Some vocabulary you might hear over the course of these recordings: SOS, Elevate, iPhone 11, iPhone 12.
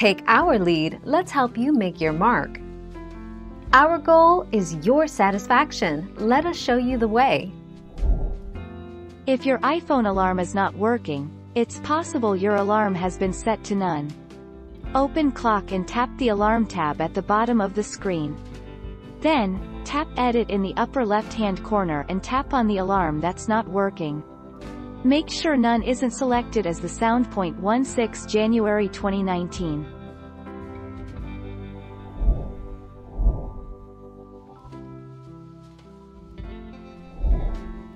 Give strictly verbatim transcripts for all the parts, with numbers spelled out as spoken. Take our lead, let's help you make your mark. Our goal is your satisfaction. Let us show you the way. If your iPhone alarm is not working, it's possible your alarm has been set to none. Open Clock and tap the Alarm tab at the bottom of the screen. Then, tap Edit in the upper left-hand corner and tap on the alarm that's not working. Make sure none isn't selected as the sound point. January twenty nineteen.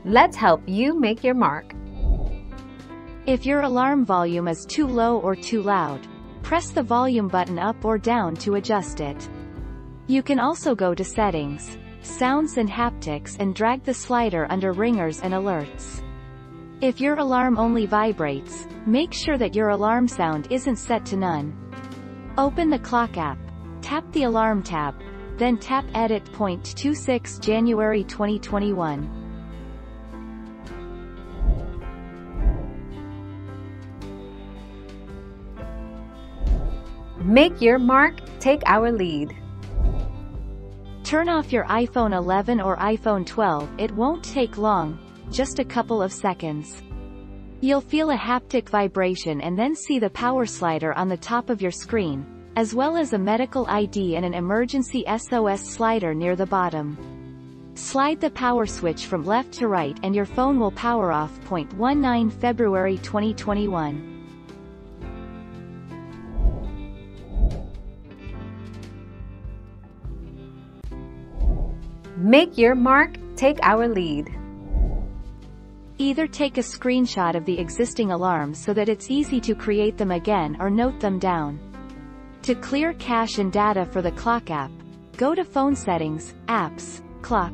Let's help you make your mark. If your alarm volume is too low or too loud, press the volume button up or down to adjust it. You can also go to Settings, Sounds and Haptics and drag the slider under Ringers and Alerts. If your alarm only vibrates, make sure that your alarm sound isn't set to none. Open the Clock app, tap the Alarm tab, then tap Edit. January twenty twenty-one. Make your mark, take our lead. Turn off your iPhone eleven or iPhone twelve, it won't take long. Just a couple of seconds. You'll feel a haptic vibration and then see the power slider on the top of your screen, as well as a medical I D and an emergency S O S slider near the bottom. Slide the power switch from left to right and your phone will power off. February twenty twenty-one. Make your mark, take our lead. Either take a screenshot of the existing alarms so that it's easy to create them again or note them down. To clear cache and data for the Clock app, go to Phone Settings, Apps, Clock.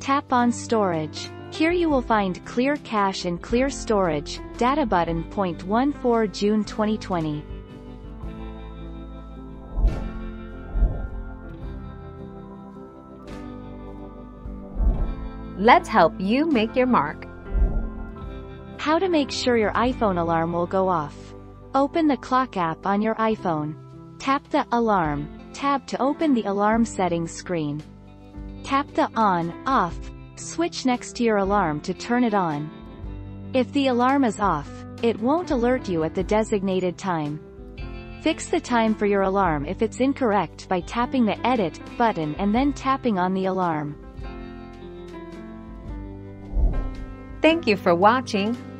Tap on Storage. Here you will find Clear Cache and Clear Storage, Data button. June twenty twenty. Let's help you make your mark. How to make sure your iPhone alarm will go off. Open the Clock app on your iPhone. Tap the Alarm tab to open the alarm settings screen. Tap the On/Off switch next to your alarm to turn it on. If the alarm is off, it won't alert you at the designated time. Fix the time for your alarm if it's incorrect by tapping the Edit button and then tapping on the alarm. Thank you for watching.